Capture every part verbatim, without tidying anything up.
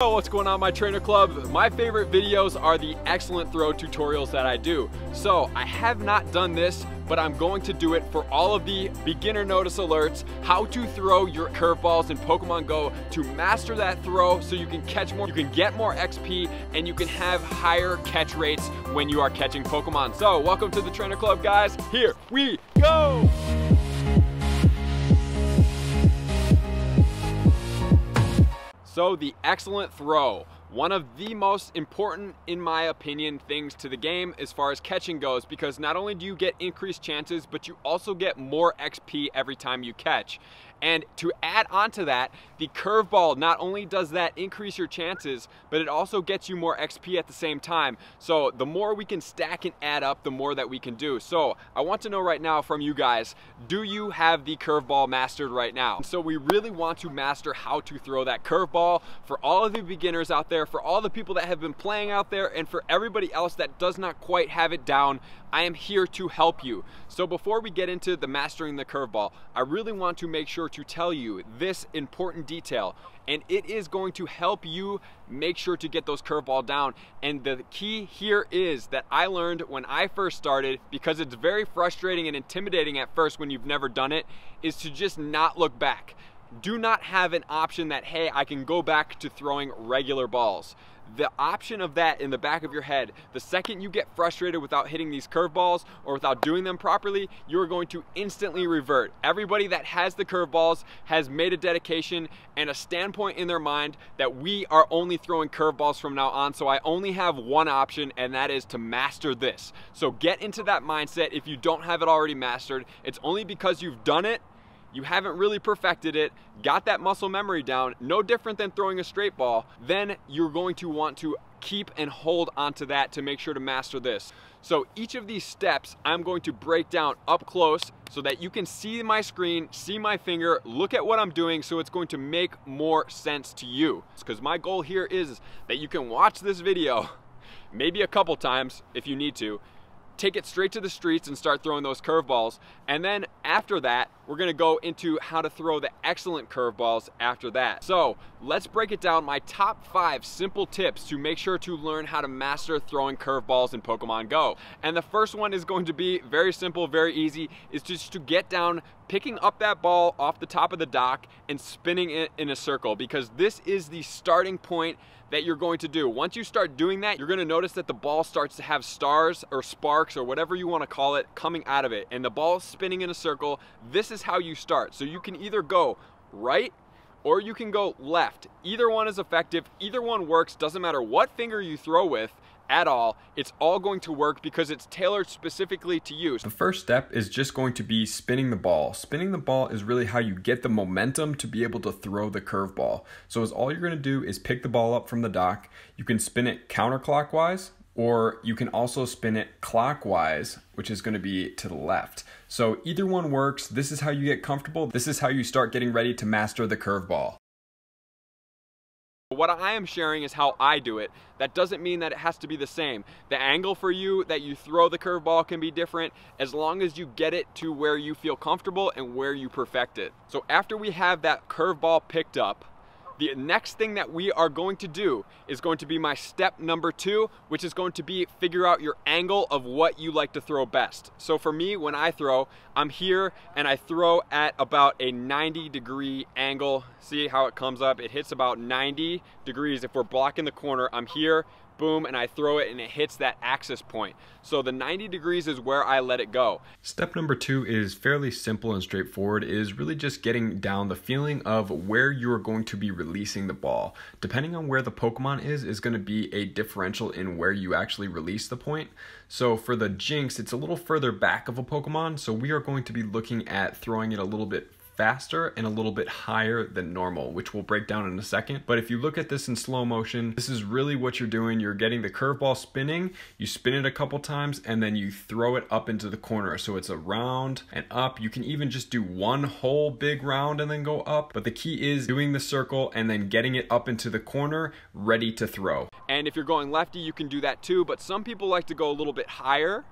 Yo, what's going on, my trainer club? My favorite videos are the excellent throw tutorials that I do. So I have not done this, but I'm going to do it for all of the beginner notice alerts, how to throw your curveballs in Pokemon Go to master that throw so you can catch more, you can get more X P, and you can have higher catch rates when you are catching Pokemon. So welcome to the trainer club, guys. Here we go. So the excellent throw, one of the most important, in my opinion, things to the game as far as catching goes, because not only do you get increased chances, but you also get more X P every time you catch. And to add on to that, the curveball, not only does that increase your chances, but it also gets you more X P at the same time. So the more we can stack and add up, the more that we can do. So I want to know right now from you guys, do you have the curveball mastered right now? So we really want to master how to throw that curveball for all of the beginners out there, for all the people that have been playing out there, and for everybody else that does not quite have it down. I am here to help you. So before we get into the mastering the curveball, I really want to make sure to tell you this important detail, and it is going to help you make sure to get those curveball down. And the key here is that I learned when I first started, because it's very frustrating and intimidating at first when you've never done it, is to just not look back. Do not have an option that, hey, I can go back to throwing regular balls. The option of that in the back of your head, the second you get frustrated without hitting these curveballs or without doing them properly, you're going to instantly revert. Everybody that has the curveballs has made a dedication and a standpoint in their mind that we are only throwing curveballs from now on, so I only have one option, and that is to master this. So get into that mindset if you don't have it already mastered. It's only because you've done it, you haven't really perfected it, got that muscle memory down, no different than throwing a straight ball, then you're going to want to keep and hold onto that to make sure to master this. So each of these steps I'm going to break down up close so that you can see my screen, see my finger, look at what I'm doing, so it's going to make more sense to you. Because my goal here is that you can watch this video maybe a couple times if you need to, take it straight to the streets and start throwing those curveballs. And then after that, we're gonna go into how to throw the excellent curveballs after that. So let's break it down, my top five simple tips to make sure to learn how to master throwing curveballs in Pokemon Go. And the first one is going to be very simple, very easy, is just to get down, picking up that ball off the top of the dock and spinning it in a circle, because this is the starting point that you're going to do. Once you start doing that, you're gonna notice that the ball starts to have stars or sparks or whatever you wanna call it coming out of it, and the ball's spinning in a circle. This is how you start. So you can either go right or you can go left. Either one is effective, either one works, doesn't matter what finger you throw with at all, it's all going to work because it's tailored specifically to you. The first step is just going to be spinning the ball. Spinning the ball is really how you get the momentum to be able to throw the curveball. So is all you're gonna do is pick the ball up from the dock. You can spin it counterclockwise, or you can also spin it clockwise, which is gonna be to the left. So either one works. This is how you get comfortable. This is how you start getting ready to master the curveball. What I am sharing is how I do it. That doesn't mean that it has to be the same. The angle for you that you throw the curveball can be different, as long as you get it to where you feel comfortable and where you perfect it. So after we have that curveball picked up, the next thing that we are going to do is going to be my step number two, which is going to be figure out your angle of what you like to throw best. So for me, when I throw, I'm here and I throw at about a ninety degree angle. See how it comes up? It hits about ninety degrees. If we're blocking the corner, I'm here, boom, and I throw it and it hits that axis point. So the ninety degrees is where I let it go. Step number two is fairly simple and straightforward, is really just getting down the feeling of where you're going to be releasing the ball. Depending on where the Pokemon is, is gonna be a differential in where you actually release the point. So for the Jynx, it's a little further back of a Pokemon, so we are going to be looking at throwing it a little bit faster and a little bit higher than normal, which we'll break down in a second. But if you look at this in slow motion, this is really what you're doing. You're getting the curveball spinning, you spin it a couple times, and then you throw it up into the corner. So it's a round and up. You can even just do one whole big round and then go up. But the key is doing the circle and then getting it up into the corner, ready to throw. And if you're going lefty, you can do that too. But some people like to go a little bit higher,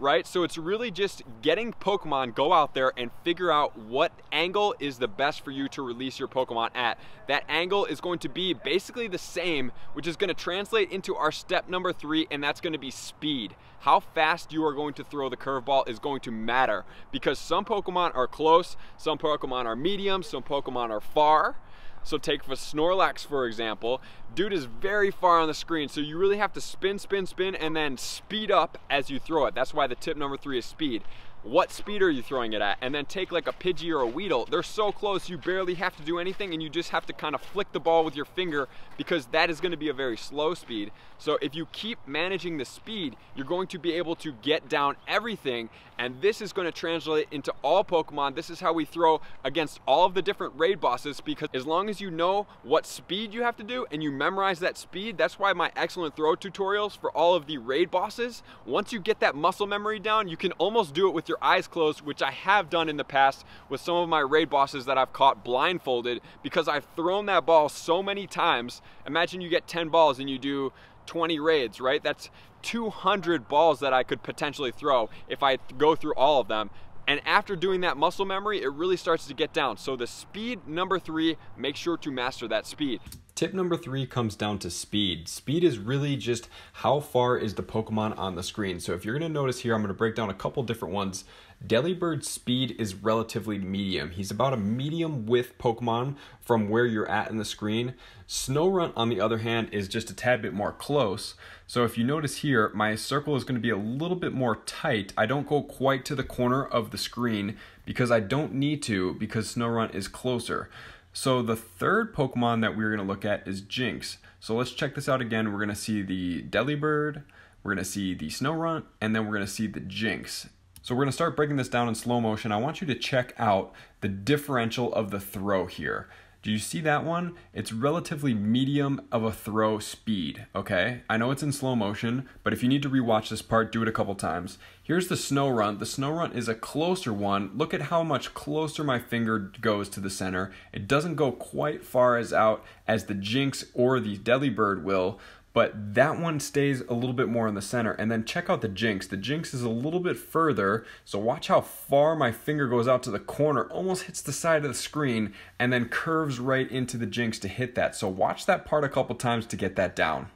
right? So it's really just getting Pokemon, go out there and figure out what angle is the best for you to release your Pokemon at. That angle is going to be basically the same, which is going to translate into our step number three, and that's going to be speed. How fast you are going to throw the curveball is going to matter, because some Pokemon are close, some Pokemon are medium, some Pokemon are far. So take for Snorlax, for example, dude is very far on the screen, so you really have to spin, spin, spin, and then speed up as you throw it. That's why the tip number three is speed. What speed are you throwing it at? And then take like a Pidgey or a Weedle. They're so close, you barely have to do anything, and you just have to kind of flick the ball with your finger, because that is going to be a very slow speed. So if you keep managing the speed, you're going to be able to get down everything, and this is going to translate into all Pokemon. This is how we throw against all of the different raid bosses, because as long as you know what speed you have to do and you memorize that speed, that's why my excellent throw tutorials for all of the raid bosses, once you get that muscle memory down, you can almost do it with your eyes closed, which I have done in the past with some of my raid bosses that I've caught blindfolded, because I've thrown that ball so many times. Imagine you get ten balls and you do twenty raids, right? That's two hundred balls that I could potentially throw if I go through all of them. And after doing that muscle memory, it really starts to get down. So the speed number three, make sure to master that speed. Tip number three comes down to speed. Speed is really just how far is the Pokemon on the screen. So if you're gonna notice here, I'm gonna break down a couple different ones. Delibird's speed is relatively medium. He's about a medium width Pokemon from where you're at in the screen. Snorunt, on the other hand, is just a tad bit more close. So if you notice here, my circle is gonna be a little bit more tight. I don't go quite to the corner of the screen because I don't need to, because Snorunt is closer. So the third Pokemon that we're gonna look at is Jynx. So let's check this out again. We're gonna see the Delibird, we're gonna see the Snorunt, and then we're gonna see the Jynx. So we're gonna start breaking this down in slow motion. I want you to check out the differential of the throw here. Do you see that one? It's relatively medium of a throw speed, okay? I know it's in slow motion, but if you need to rewatch this part, do it a couple times. Here's the Snorunt. The Snorunt is a closer one. Look at how much closer my finger goes to the center. It doesn't go quite far as out as the Jynx or the Delibird will, but that one stays a little bit more in the center. And then check out the Jynx. The Jynx is a little bit further, so watch how far my finger goes out to the corner, almost hits the side of the screen, and then curves right into the Jynx to hit that. So watch that part a couple times to get that down.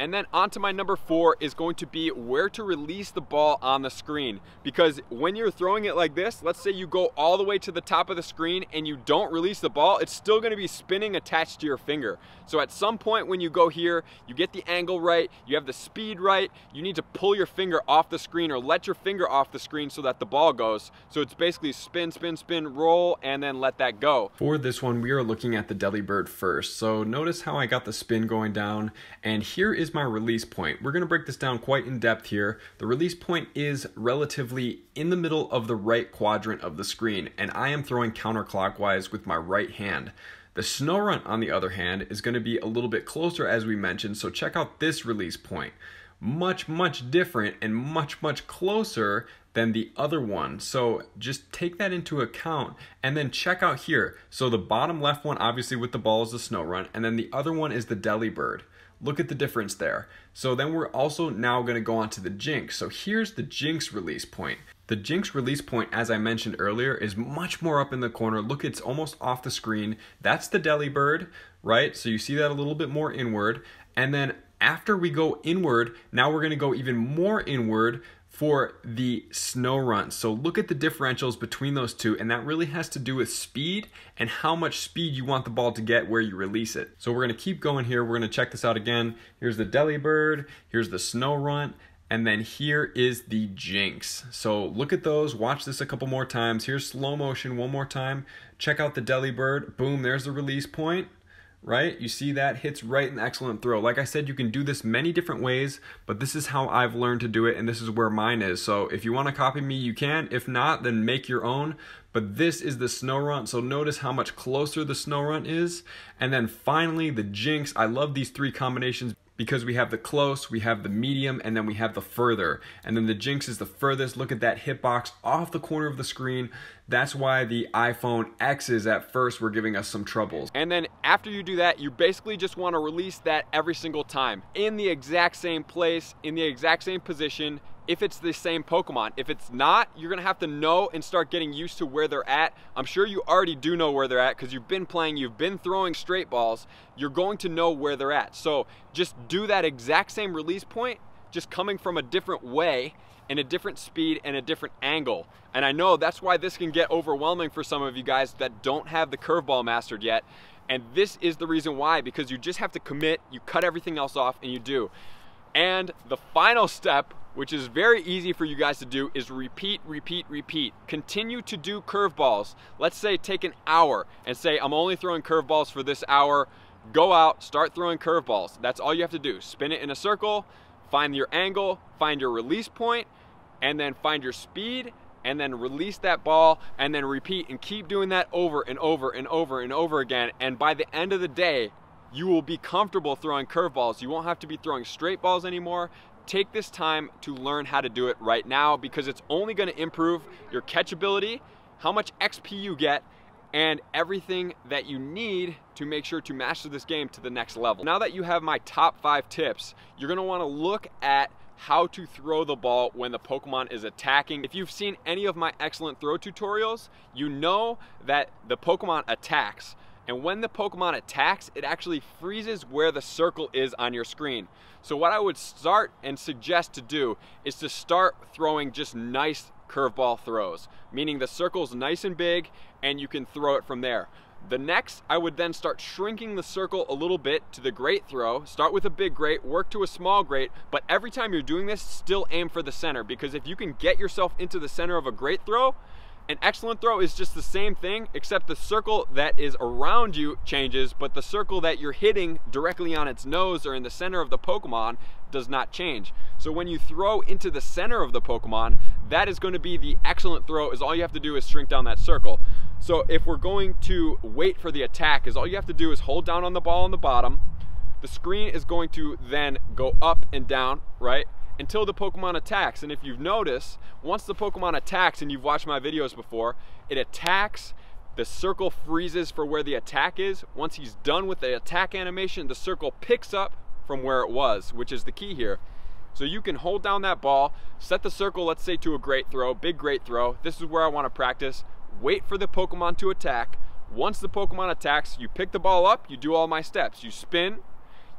And then onto my number four is going to be where to release the ball on the screen. Because when you're throwing it like this, let's say you go all the way to the top of the screen and you don't release the ball, it's still gonna be spinning attached to your finger. So at some point when you go here, you get the angle right, you have the speed right, you need to pull your finger off the screen or let your finger off the screen so that the ball goes. So it's basically spin, spin, spin, roll, and then let that go. For this one, we are looking at the Delibird first. So notice how I got the spin going down, and here is my release point. We're going to break this down quite in depth here. The release point is relatively in the middle of the right quadrant of the screen, and I am throwing counterclockwise with my right hand. The Snorunt, on the other hand, is going to be a little bit closer, as we mentioned, so check out this release point. Much, much different and much, much closer than the other one. So just take that into account, and then check out here. So the bottom left one, obviously with the ball, is the Snorunt, and then the other one is the Delibird. Look at the difference there. So then we're also now gonna go on to the Jynx. So here's the Jynx release point. The Jynx release point, as I mentioned earlier, is much more up in the corner. Look, it's almost off the screen. That's the Delibird, right? So you see that a little bit more inward. And then after we go inward, now we're gonna go even more inward for the Snorunt. So look at the differentials between those two, and that really has to do with speed and how much speed you want the ball to get where you release it. So we're gonna keep going here. We're gonna check this out again. Here's the Delibird, here's the Snorunt, and then here is the Jynx. So look at those, watch this a couple more times. Here's slow motion one more time. Check out the Delibird, boom, there's the release point. Right? You see that? Hits right and excellent throw. Like I said, you can do this many different ways, but this is how I've learned to do it, and this is where mine is. So if you want to copy me, you can. If not, then make your own. But this is the Snorunt, so notice how much closer the Snorunt is. And then finally, the Jynx. I love these three combinations, because we have the close, we have the medium, and then we have the further. And then the Jynx is the furthest. Look at that hitbox off the corner of the screen. That's why the iPhone X's at first were giving us some troubles. And then after you do that, you basically just want to release that every single time in the exact same place, in the exact same position, if it's the same Pokemon. If it's not, you're gonna have to know and start getting used to where they're at. I'm sure you already do know where they're at because you've been playing, you've been throwing straight balls. You're going to know where they're at. So just do that exact same release point, just coming from a different way and a different speed and a different angle. And I know that's why this can get overwhelming for some of you guys that don't have the curveball mastered yet. And this is the reason why, because you just have to commit, you cut everything else off and you do. And the final step, which is very easy for you guys to do, is repeat, repeat, repeat. Continue to do curveballs. Let's say take an hour and say, I'm only throwing curveballs for this hour. Go out, start throwing curveballs. That's all you have to do. Spin it in a circle, find your angle, find your release point, and then find your speed, and then release that ball, and then repeat, and keep doing that over and over and over and over again. And by the end of the day, you will be comfortable throwing curveballs. You won't have to be throwing straight balls anymore. Take this time to learn how to do it right now, because it's only going to improve your catchability, how much X P you get, and everything that you need to make sure to master this game to the next level. Now that you have my top five tips, you're going to want to look at how to throw the ball when the Pokemon is attacking. If you've seen any of my excellent throw tutorials, you know that the Pokemon attacks. And when the Pokemon attacks, it actually freezes where the circle is on your screen. So what I would start and suggest to do is to start throwing just nice curveball throws, meaning the circle's nice and big and you can throw it from there. The next, I would then start shrinking the circle a little bit to the great throw. Start with a big great, work to a small great, but every time you're doing this, still aim for the center, because if you can get yourself into the center of a great throw, an excellent throw is just the same thing, except the circle that is around you changes, but the circle that you're hitting directly on its nose or in the center of the Pokemon does not change. So when you throw into the center of the Pokemon, that is going to be the excellent throw, is all you have to do is shrink down that circle. So if we're going to wait for the attack, is all you have to do is hold down on the ball on the bottom. The screen is going to then go up and down, right? Until the Pokemon attacks. And if you've noticed, once the Pokemon attacks, and you've watched my videos before, it attacks, the circle freezes for where the attack is. Once he's done with the attack animation, the circle picks up from where it was, which is the key here. So you can hold down that ball, set the circle, let's say to a great throw, big great throw. This is where I want to practice. Wait for the Pokemon to attack. Once the Pokemon attacks, you pick the ball up, you do all my steps. You spin,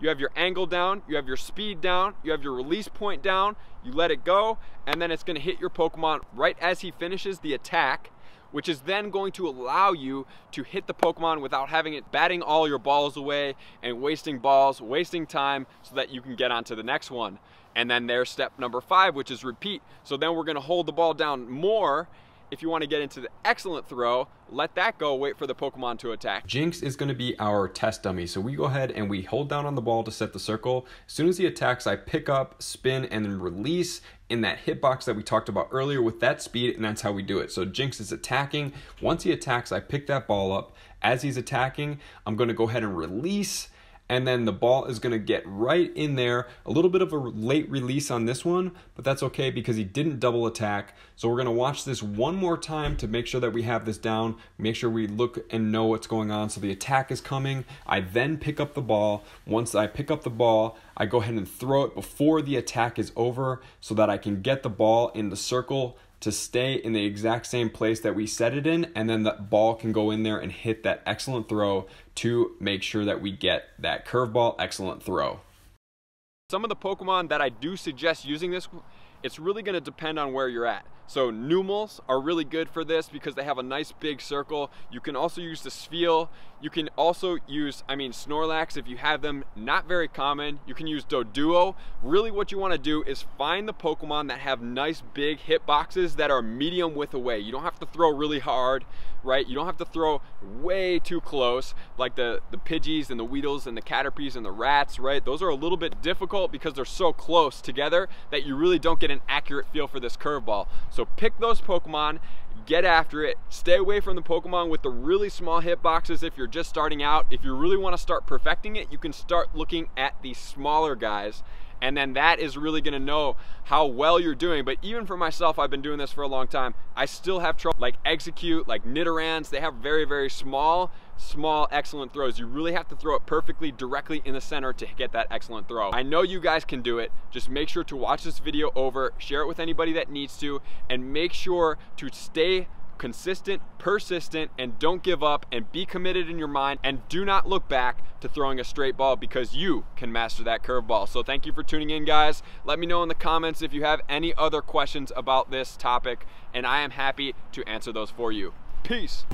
you have your angle down, you have your speed down, you have your release point down, you let it go, and then it's gonna hit your Pokemon right as he finishes the attack, which is then going to allow you to hit the Pokemon without having it batting all your balls away and wasting balls, wasting time, so that you can get on to the next one. And then there's step number five, which is repeat. So then we're gonna hold the ball down more. If you want to get into the excellent throw, let that go, wait for the Pokemon to attack. Jynx is going to be our test dummy. So we go ahead and we hold down on the ball to set the circle. As soon as he attacks, I pick up, spin, and then release in that hitbox that we talked about earlier with that speed, and that's how we do it. So Jynx is attacking. Once he attacks, I pick that ball up. As he's attacking, I'm going to go ahead and release, and then the ball is gonna get right in there. A little bit of a late release on this one, but that's okay because he didn't double attack. So we're gonna watch this one more time to make sure that we have this down, make sure we look and know what's going on. So the attack is coming. I then pick up the ball. Once I pick up the ball, I go ahead and throw it before the attack is over so that I can get the ball in the circle to stay in the exact same place that we set it in, and then the ball can go in there and hit that excellent throw to make sure that we get that curveball excellent throw. Some of the Pokemon that I do suggest using this, it's really gonna depend on where you're at. So Numals are really good for this because they have a nice big circle. You can also use the Spheal. You can also use, I mean, Snorlax if you have them, not very common. You can use Doduo. Really what you wanna do is find the Pokemon that have nice big hit boxes that are medium width away. You don't have to throw really hard, right? You don't have to throw way too close, like the, the Pidgeys and the Weedles and the Caterpies and the Rats, right? Those are a little bit difficult because they're so close together that you really don't get an accurate feel for this curveball. So So pick those Pokemon, get after it, stay away from the Pokemon with the really small hitboxes if you're just starting out. If you really want to start perfecting it, you can start looking at the smaller guys, and then that is really going to know how well you're doing. But even for myself, I've been doing this for a long time, I still have trouble. Like Exeggcute, like Nidorans, they have very, very small small, excellent throws. You really have to throw it perfectly, directly in the center to get that excellent throw. I know you guys can do it. Just make sure to watch this video over, share it with anybody that needs to, and make sure to stay consistent, persistent, and don't give up, and be committed in your mind, and do not look back to throwing a straight ball, because you can master that curveball. So thank you for tuning in, guys. Let me know in the comments if you have any other questions about this topic, and I am happy to answer those for you. Peace.